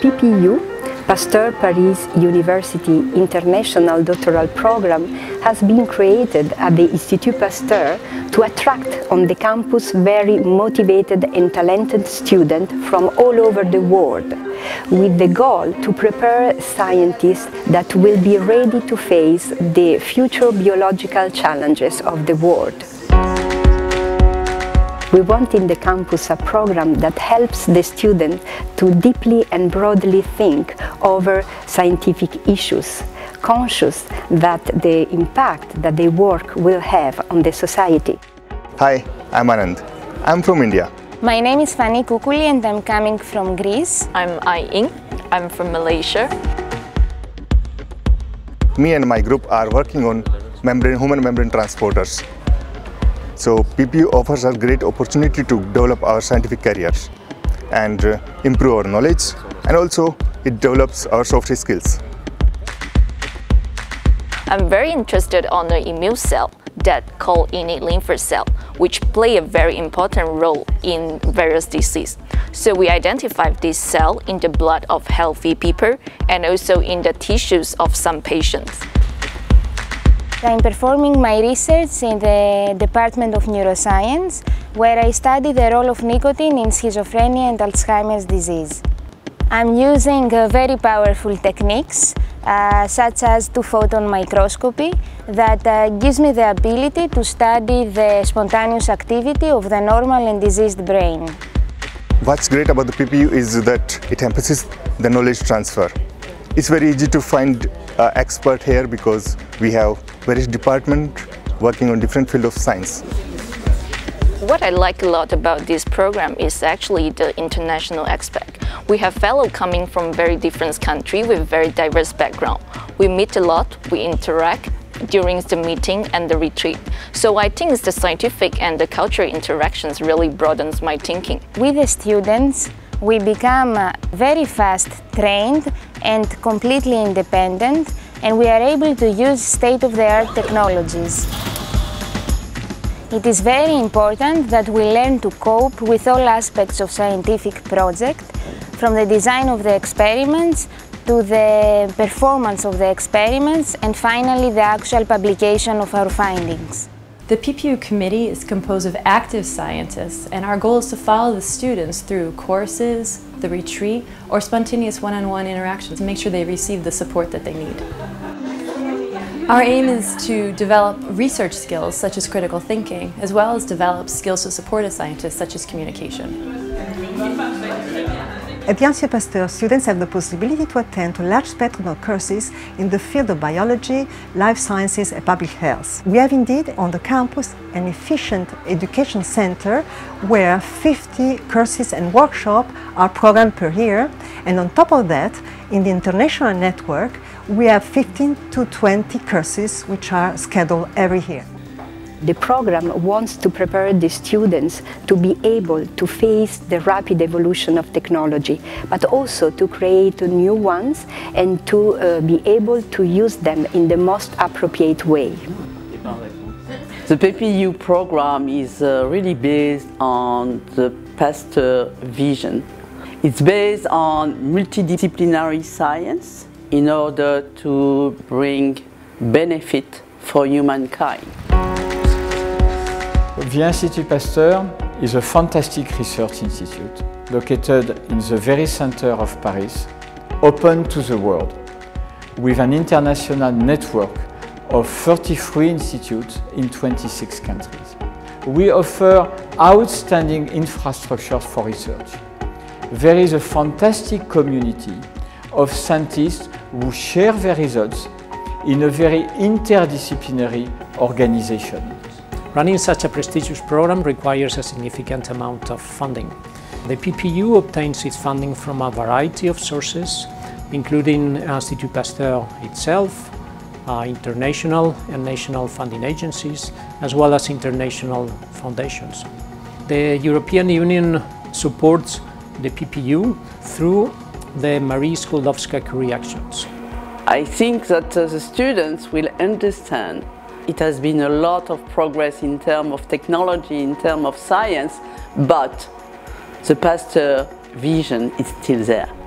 PPU, Pasteur Paris University International Doctoral Programme, has been created at the Institut Pasteur to attract on the campus very motivated and talented students from all over the world, with the goal to prepare scientists that will be ready to face the future biological challenges of the world. We want in the campus a program that helps the student to deeply and broadly think over scientific issues, conscious that the impact that their work will have on the society. Hi, I'm Anand. I'm from India. My name is Fanny Koukouli and I'm coming from Greece. I'm Ai Ying. I'm from Malaysia. Me and my group are working on human membrane transporters. So PPU offers us a great opportunity to develop our scientific careers and improve our knowledge, and also it develops our soft skills. I'm very interested on the immune cell that called innate lymphocyte cell, which play a very important role in various diseases. So we identify this cell in the blood of healthy people and also in the tissues of some patients. I'm performing my research in the Department of Neuroscience, where I study the role of nicotine in schizophrenia and Alzheimer's disease. I'm using very powerful techniques, such as two-photon microscopy, that gives me the ability to study the spontaneous activity of the normal and diseased brain. What's great about the PPU is that it emphasizes the knowledge transfer. It's very easy to find expert here because we have various departments working on different fields of science. What I like a lot about this program is actually the international aspect. We have fellows coming from very different countries with very diverse background. We meet a lot, we interact during the meeting and the retreat. So I think it's the scientific and the cultural interactions really broadens my thinking. With the students, we become very fast trained and completely independent, and we are able to use state-of-the-art technologies. It is very important that we learn to cope with all aspects of scientific project, from the design of the experiments to the performance of the experiments and finally the actual publication of our findings. The PPU committee is composed of active scientists, and our goal is to follow the students through courses, the retreat, or spontaneous one-on-one interactions to make sure they receive the support that they need. Our aim is to develop research skills such as critical thinking, as well as develop skills to support a scientist such as communication. At the Institut Pasteur, students have the possibility to attend to large spectrum of courses in the field of biology, life sciences and public health. We have indeed on the campus an efficient education center where 50 courses and workshops are programmed per year, and on top of that, in the international network, we have 15 to 20 courses which are scheduled every year. The program wants to prepare the students to be able to face the rapid evolution of technology, but also to create new ones and to be able to use them in the most appropriate way. The PPU program is really based on the Pasteur vision. It's based on multidisciplinary science in order to bring benefit for humankind. The Institut Pasteur is a fantastic research institute located in the very center of Paris, open to the world, with an international network of 33 institutes in 26 countries. We offer outstanding infrastructure for research. There is a fantastic community of scientists who share their results in a very interdisciplinary organization. Running such a prestigious program requires a significant amount of funding. The PPU obtains its funding from a variety of sources, including Institut Pasteur itself, international and national funding agencies, as well as international foundations. The European Union supports the PPU through the Marie Skłodowska-Curie Actions. I think that the students will understand it has been a lot of progress in terms of technology, in terms of science, but the Pasteur vision is still there.